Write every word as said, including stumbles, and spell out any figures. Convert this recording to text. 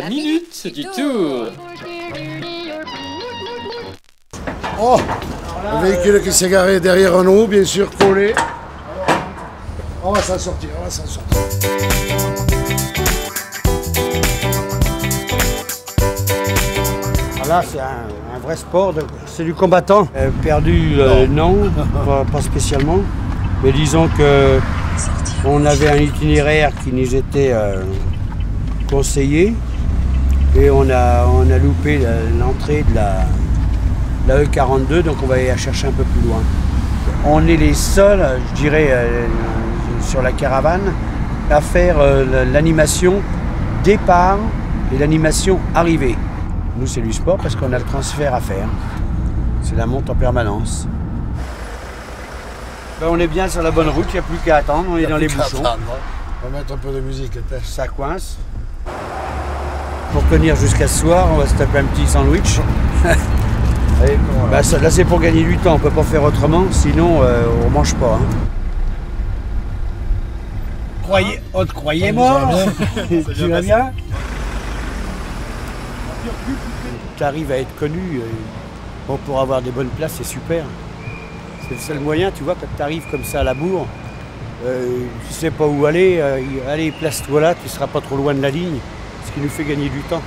la minute du tour. Oh, le véhicule qui s'est garé derrière nous, bien sûr, collé. On va s'en sortir, on va s'en sortir. Là, c'est un, un vrai sport, c'est du combattant. Euh, perdu, euh, non, pas, pas spécialement. Mais disons que on avait un itinéraire qui nous était euh, conseillé et on a, on a loupé l'entrée de la, la E quarante-deux, donc on va aller la chercher un peu plus loin. On est les seuls, je dirais, euh, sur la caravane, à faire euh, l'animation départ et l'animation arrivée. Nous, c'est du sport parce qu'on a le transfert à faire. C'est la monte en permanence. Ben, on est bien sur la bonne route, il n'y a plus qu'à attendre, on est dans les bouchons. Attendre, hein. On va mettre un peu de musique. Ça coince. Pour tenir jusqu'à ce soir, on va se taper un petit sandwich. Allez, bon, ben, ça, là, c'est pour gagner du temps, on ne peut pas faire autrement, sinon euh, on ne mange pas. Hein. Croyez, oh, croyez-moi, tu vas bien? Tu arrives à être connu, bon, pour avoir des bonnes places, c'est super. C'est le seul moyen, tu vois, quand tu arrives comme ça à la bourre, euh, tu sais pas où aller, euh, allez, place-toi là, tu seras pas trop loin de la ligne, ce qui nous fait gagner du temps.